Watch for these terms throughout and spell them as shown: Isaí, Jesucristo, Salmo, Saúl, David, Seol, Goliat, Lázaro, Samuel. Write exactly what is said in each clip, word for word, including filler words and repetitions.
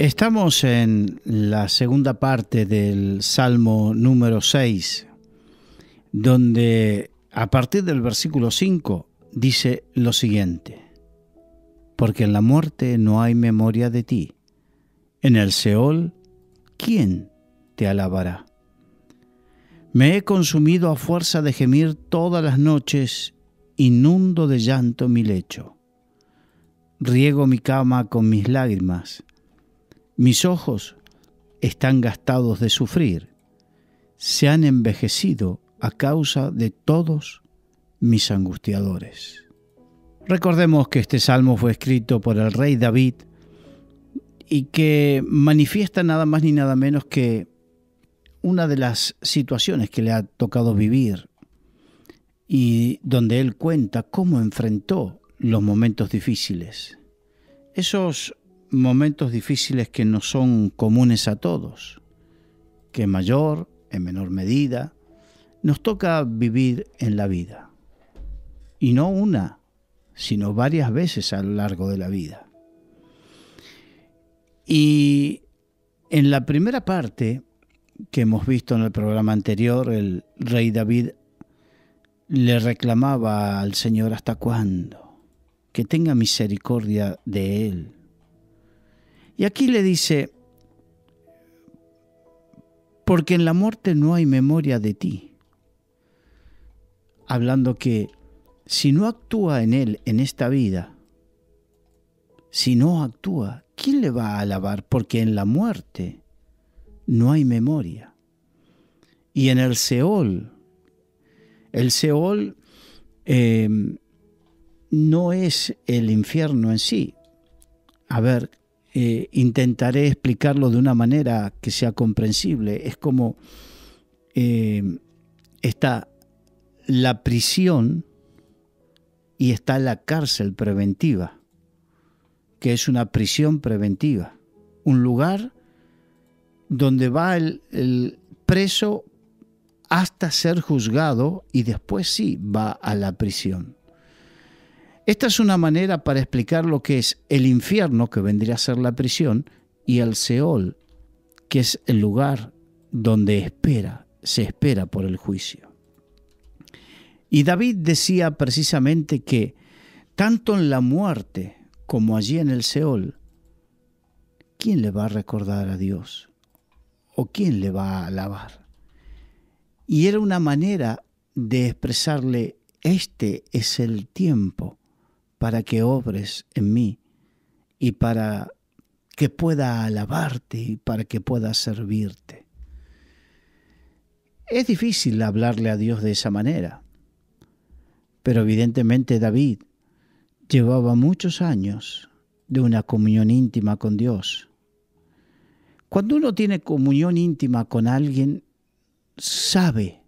Estamos en la segunda parte del Salmo número seis, donde a partir del versículo cinco dice lo siguiente: porque en la muerte no hay memoria de ti, en el Seol, ¿quién te alabará? Me he consumido a fuerza de gemir todas las noches, inundo de llanto mi lecho. Riego mi cama con mis lágrimas. Mis ojos están gastados de sufrir, se han envejecido a causa de todos mis angustiadores. Recordemos que este salmo fue escrito por el rey David y que manifiesta nada más ni nada menos que una de las situaciones que le ha tocado vivir y donde él cuenta cómo enfrentó los momentos difíciles. Esos momentos difíciles que no son comunes a todos, que en mayor, en menor medida, nos toca vivir en la vida. Y no una, sino varias veces a lo largo de la vida. Y en la primera parte que hemos visto en el programa anterior, el rey David le reclamaba al Señor hasta cuándo, que tenga misericordia de él. Y aquí le dice, porque en la muerte no hay memoria de ti. Hablando que si no actúa en él, en esta vida, si no actúa, ¿quién le va a alabar? Porque en la muerte no hay memoria. Y en el Seol, el Seol eh, no es el infierno en sí. A ver, Eh, intentaré explicarlo de una manera que sea comprensible. Es como eh, está la prisión y está la cárcel preventiva, que es una prisión preventiva, un lugar donde va el, el preso hasta ser juzgado y después sí va a la prisión. Esta es una manera para explicar lo que es el infierno, que vendría a ser la prisión, y el Seol, que es el lugar donde espera, se espera por el juicio. Y David decía precisamente que tanto en la muerte como allí en el Seol, ¿quién le va a recordar a Dios? ¿O quién le va a alabar? Y era una manera de expresarle: este es el tiempo para que obres en mí y para que pueda alabarte y para que pueda servirte. Es difícil hablarle a Dios de esa manera, pero evidentemente David llevaba muchos años de una comunión íntima con Dios. Cuando uno tiene comunión íntima con alguien, sabe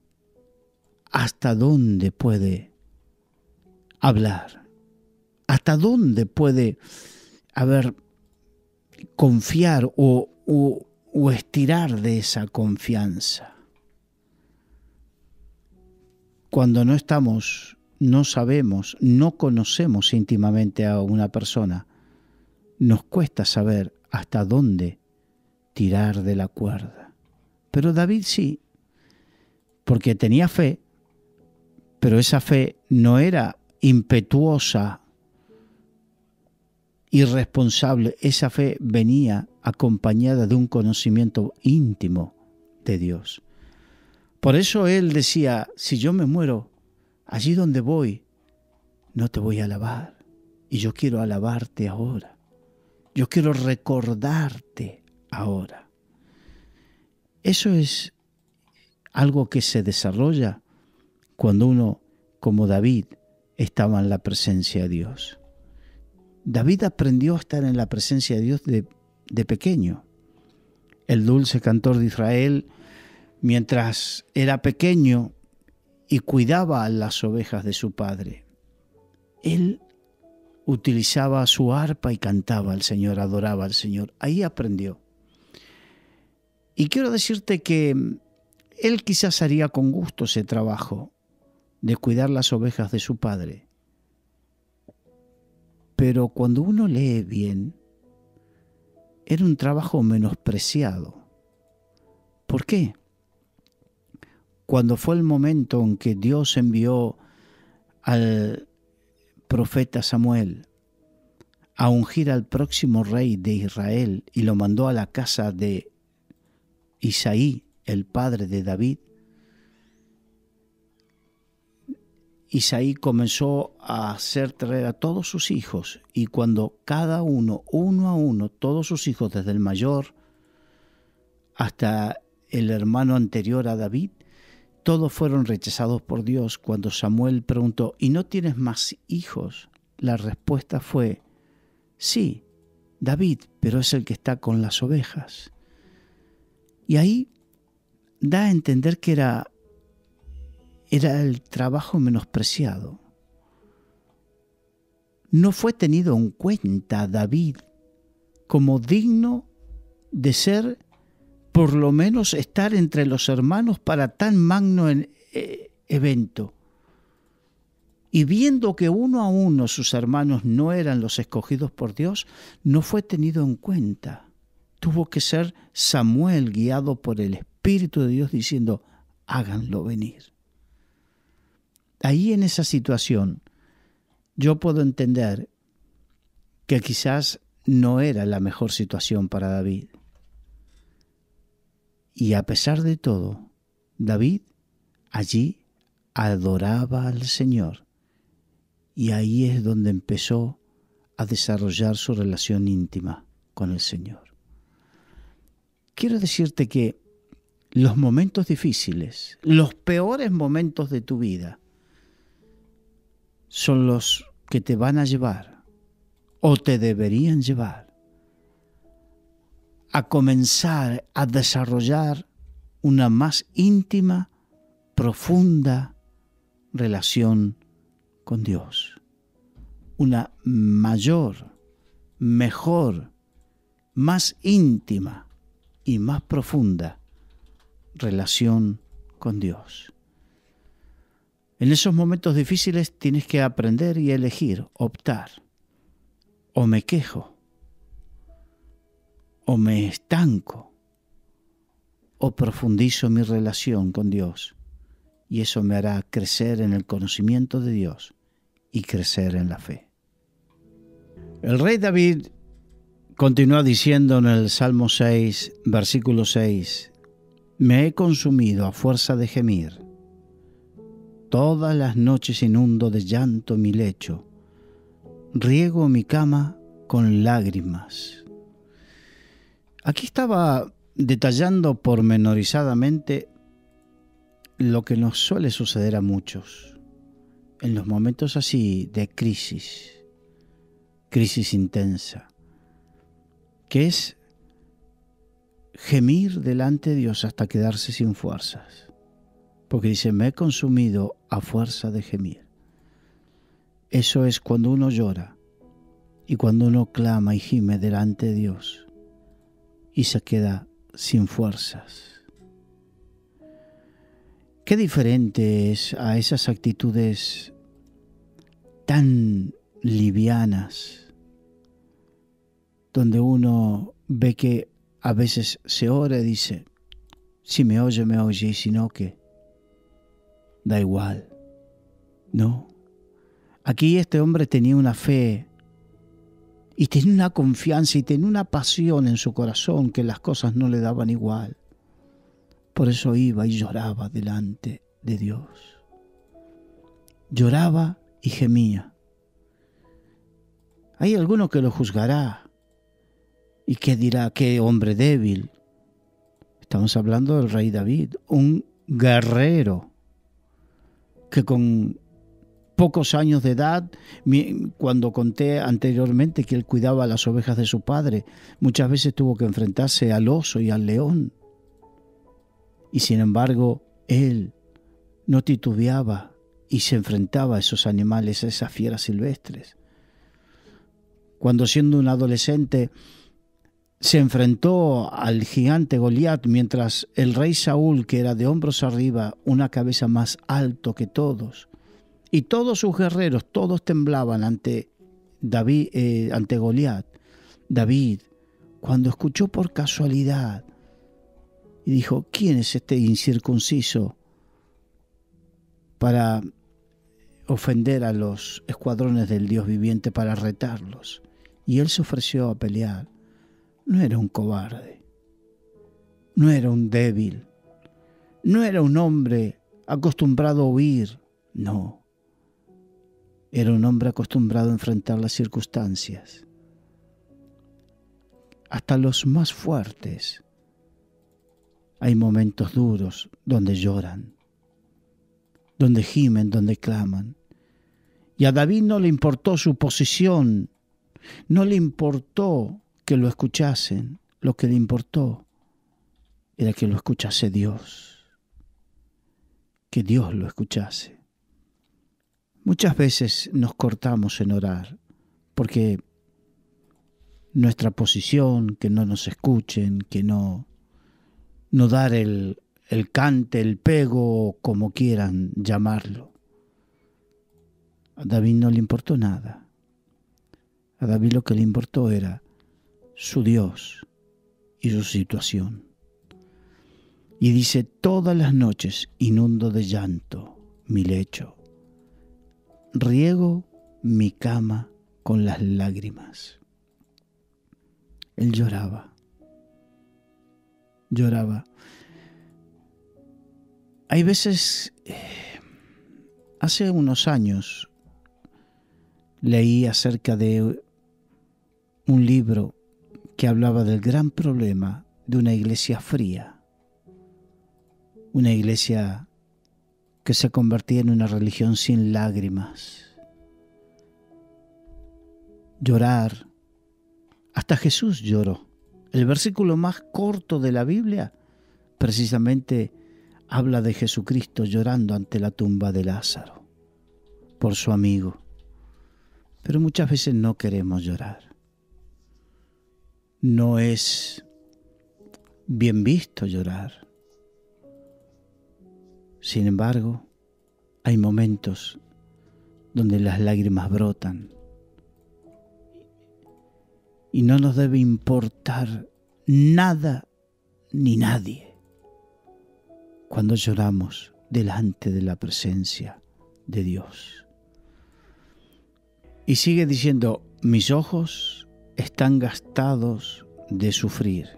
hasta dónde puede hablar. ¿Hasta dónde puede, a ver, confiar o, o, o estirar de esa confianza? Cuando no estamos, no sabemos, no conocemos íntimamente a una persona, nos cuesta saber hasta dónde tirar de la cuerda. Pero David sí, porque tenía fe, pero esa fe no era impetuosa, irresponsable. Esa fe venía acompañada de un conocimiento íntimo de Dios. Por eso él decía: si yo me muero, allí donde voy, no te voy a alabar. Y yo quiero alabarte ahora. Yo quiero recordarte ahora. Eso es algo que se desarrolla cuando uno, como David, estaba en la presencia de Dios. David aprendió a estar en la presencia de Dios de, de pequeño. El dulce cantor de Israel, mientras era pequeño y cuidaba a las ovejas de su padre, él utilizaba su arpa y cantaba al Señor, adoraba al Señor. Ahí aprendió. Y quiero decirte que él quizás haría con gusto ese trabajo de cuidar las ovejas de su padre. Pero cuando uno lee bien, era un trabajo menospreciado. ¿Por qué? Cuando fue el momento en que Dios envió al profeta Samuel a ungir al próximo rey de Israel y lo mandó a la casa de Isaí, el padre de David, Isaí comenzó a hacer traer a todos sus hijos, y cuando cada uno, uno a uno, todos sus hijos, desde el mayor hasta el hermano anterior a David, todos fueron rechazados por Dios. Cuando Samuel preguntó, ¿y no tienes más hijos? La respuesta fue, sí, David, pero es el que está con las ovejas. Y ahí da a entender que era... era el trabajo menospreciado. No fue tenido en cuenta David como digno de ser, por lo menos estar entre los hermanos para tan magno evento. Y viendo que uno a uno sus hermanos no eran los escogidos por Dios, no fue tenido en cuenta. Tuvo que ser Samuel guiado por el Espíritu de Dios diciendo, háganlo venir. Ahí en esa situación yo puedo entender que quizás no era la mejor situación para David. Y a pesar de todo, David allí adoraba al Señor. Y ahí es donde empezó a desarrollar su relación íntima con el Señor. Quiero decirte que los momentos difíciles, los peores momentos de tu vida, son los que te van a llevar, o te deberían llevar, a comenzar a desarrollar una más íntima, profunda relación con Dios. Una mayor, mejor, más íntima y más profunda relación con Dios. En esos momentos difíciles tienes que aprender y elegir, optar. O me quejo, o me estanco, o profundizo mi relación con Dios. Y eso me hará crecer en el conocimiento de Dios y crecer en la fe. El rey David continúa diciendo en el Salmo seis, versículo seis, «Me he consumido a fuerza de gemir. Todas las noches inundo de llanto mi lecho, riego mi cama con lágrimas». Aquí estaba detallando pormenorizadamente lo que nos suele suceder a muchos en los momentos así de crisis, crisis intensa, que es gemir delante de Dios hasta quedarse sin fuerzas. Porque dice, me he consumido a fuerza de gemir. Eso es cuando uno llora y cuando uno clama y gime delante de Dios y se queda sin fuerzas. Qué diferente es a esas actitudes tan livianas, donde uno ve que a veces se ora y dice, si me oye, me oye, y si no, ¿qué? Da igual. No. Aquí este hombre tenía una fe y tenía una confianza y tenía una pasión en su corazón que las cosas no le daban igual. Por eso iba y lloraba delante de Dios. Lloraba y gemía. Hay alguno que lo juzgará y que dirá, qué hombre débil. Estamos hablando del rey David, un guerrero que con pocos años de edad, cuando conté anteriormente que él cuidaba las ovejas de su padre, muchas veces tuvo que enfrentarse al oso y al león. Y sin embargo, él no titubeaba y se enfrentaba a esos animales, a esas fieras silvestres. Cuando siendo un adolescente se enfrentó al gigante Goliat, mientras el rey Saúl, que era de hombros arriba, una cabeza más alto que todos, y todos sus guerreros, todos temblaban ante David, eh, ante Goliat. David, cuando escuchó por casualidad y dijo, ¿quién es este incircunciso para ofender a los escuadrones del Dios viviente, para retarlos? Y él se ofreció a pelear. No era un cobarde, no era un débil, no era un hombre acostumbrado a huir, no. Era un hombre acostumbrado a enfrentar las circunstancias. Hasta los más fuertes hay momentos duros donde lloran, donde gimen, donde claman. Y a David no le importó su posición, no le importó que lo escuchasen, lo que le importó era que lo escuchase Dios, que Dios lo escuchase. Muchas veces nos cortamos en orar porque nuestra posición, que no nos escuchen, que no, no dar el, el cante, el pego, como quieran llamarlo. A David no le importó nada. A David lo que le importó era su Dios y su situación. Y dice, todas las noches inundo de llanto mi lecho, riego mi cama con las lágrimas. Él lloraba, lloraba. Hay veces, eh, hace unos años, leí acerca de un libro que hablaba del gran problema de una iglesia fría, una iglesia que se convertía en una religión sin lágrimas. Llorar. Hasta Jesús lloró. El versículo más corto de la Biblia precisamente habla de Jesucristo llorando ante la tumba de Lázaro por su amigo. Pero muchas veces no queremos llorar. No es bien visto llorar. Sin embargo, hay momentos donde las lágrimas brotan. Y no nos debe importar nada ni nadie cuando lloramos delante de la presencia de Dios. Y sigue diciendo, mis ojos están gastados de sufrir,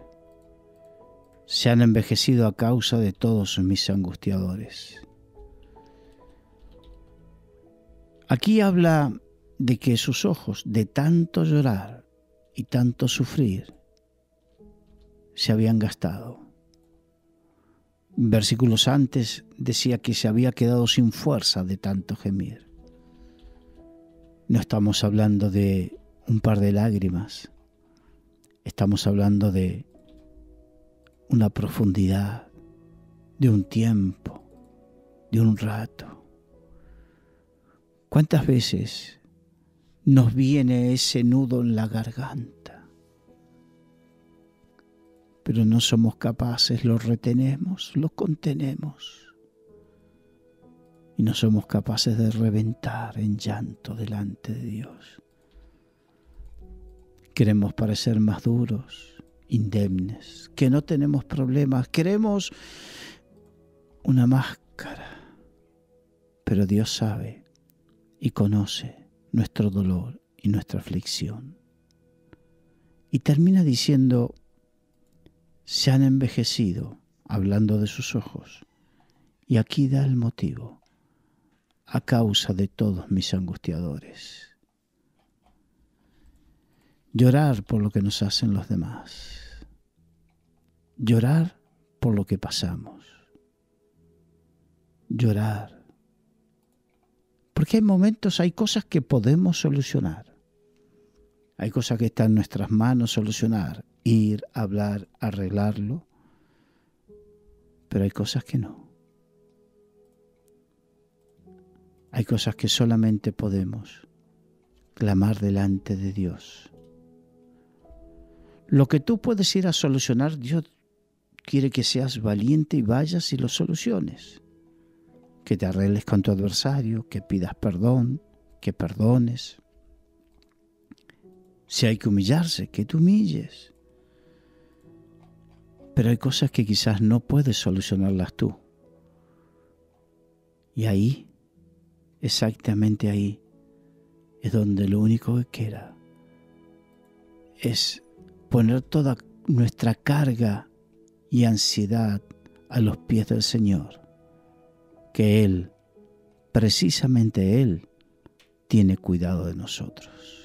se han envejecido a causa de todos mis angustiadores. Aquí habla de que sus ojos, de tanto llorar y tanto sufrir, se habían gastado. Versículos antes decía que se había quedado sin fuerza de tanto gemir. No estamos hablando de un par de lágrimas, estamos hablando de una profundidad, de un tiempo, de un rato. ¿Cuántas veces nos viene ese nudo en la garganta, pero no somos capaces, lo retenemos, lo contenemos y no somos capaces de reventar en llanto delante de Dios? Queremos parecer más duros, indemnes, que no tenemos problemas, queremos una máscara, pero Dios sabe y conoce nuestro dolor y nuestra aflicción. Y termina diciendo, se han envejecido, hablando de sus ojos, y aquí da el motivo, a causa de todos mis angustiadores. Llorar por lo que nos hacen los demás, llorar por lo que pasamos, llorar. Porque hay momentos, hay cosas que podemos solucionar. Hay cosas que están en nuestras manos solucionar, ir, hablar, arreglarlo. Pero hay cosas que no. Hay cosas que solamente podemos clamar delante de Dios. Lo que tú puedes ir a solucionar, Dios quiere que seas valiente y vayas y lo soluciones. Que te arregles con tu adversario, que pidas perdón, que perdones. Si hay que humillarse, que te humilles. Pero hay cosas que quizás no puedes solucionarlas tú. Y ahí, exactamente ahí, es donde lo único que queda es poner toda nuestra carga y ansiedad a los pies del Señor, que Él, precisamente Él, tiene cuidado de nosotros.